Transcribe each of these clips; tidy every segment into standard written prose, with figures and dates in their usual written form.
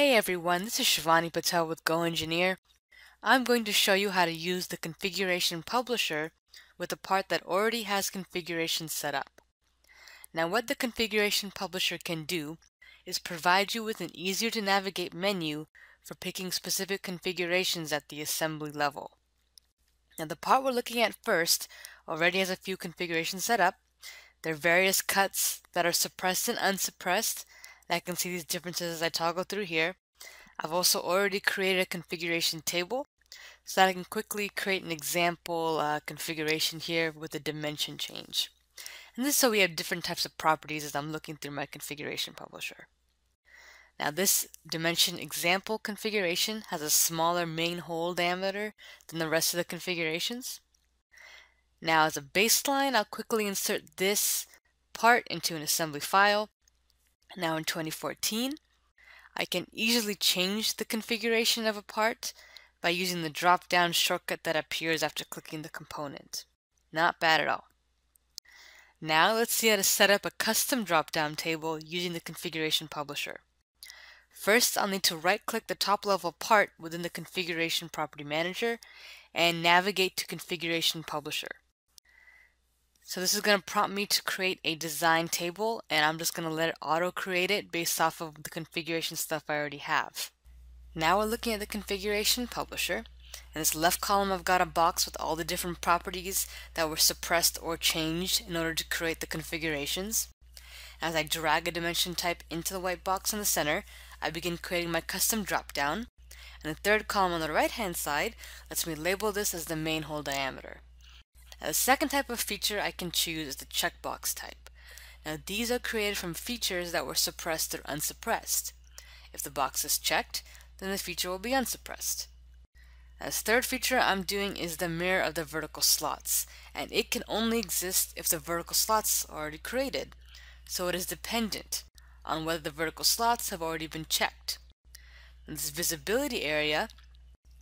Hey everyone, this is Shivani Patel with GoEngineer. I'm going to show you how to use the Configuration Publisher with a part that already has configuration set up. Now what the Configuration Publisher can do is provide you with an easier to navigate menu for picking specific configurations at the assembly level. Now the part we're looking at first already has a few configurations set up. There are various cuts that are suppressed and unsuppressed. I can see these differences as I toggle through here. I've also already created a configuration table so that I can quickly create an example configuration here with a dimension change. And this is so we have different types of properties as I'm looking through my configuration publisher. Now this dimension example configuration has a smaller main hole diameter than the rest of the configurations. Now as a baseline, I'll quickly insert this part into an assembly file. Now in 2014, I can easily change the configuration of a part by using the drop-down shortcut that appears after clicking the component. Not bad at all. Now let's see how to set up a custom drop-down table using the configuration publisher. First, I'll need to right-click the top-level part within the configuration property manager and navigate to configuration publisher. So this is going to prompt me to create a design table, and I'm just going to let it auto-create it based off of the configuration stuff I already have. Now we're looking at the configuration publisher. In this left column, I've got a box with all the different properties that were suppressed or changed in order to create the configurations. As I drag a dimension type into the white box in the center, I begin creating my custom drop-down. And the third column on the right-hand side lets me label this as the main hole diameter. Now, the second type of feature I can choose is the checkbox type. Now these are created from features that were suppressed or unsuppressed. If the box is checked, then the feature will be unsuppressed. Now, this third feature I'm doing is the mirror of the vertical slots, and it can only exist if the vertical slots are already created. So it is dependent on whether the vertical slots have already been checked. In this visibility area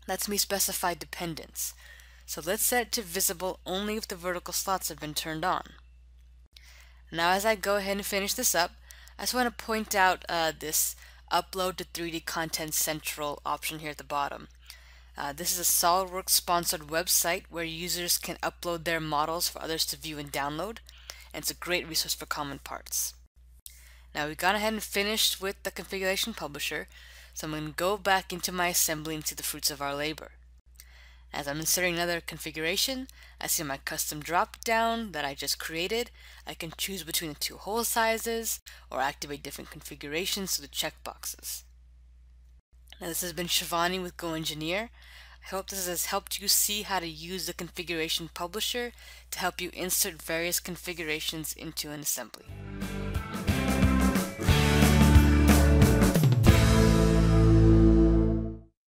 lets me specify dependence. So let's set it to visible only if the vertical slots have been turned on. Now as I go ahead and finish this up, I just want to point out this upload to 3D Content Central option here at the bottom. This is a SOLIDWORKS sponsored website where users can upload their models for others to view and download, and it's a great resource for common parts. Now we've gone ahead and finished with the configuration publisher, so I'm going to go back into my assembly and see the fruits of our labor. As I'm inserting another configuration, I see my custom drop-down that I just created. I can choose between the two hole sizes or activate different configurations through the checkboxes. Now this has been Shivani with GoEngineer. I hope this has helped you see how to use the configuration publisher to help you insert various configurations into an assembly.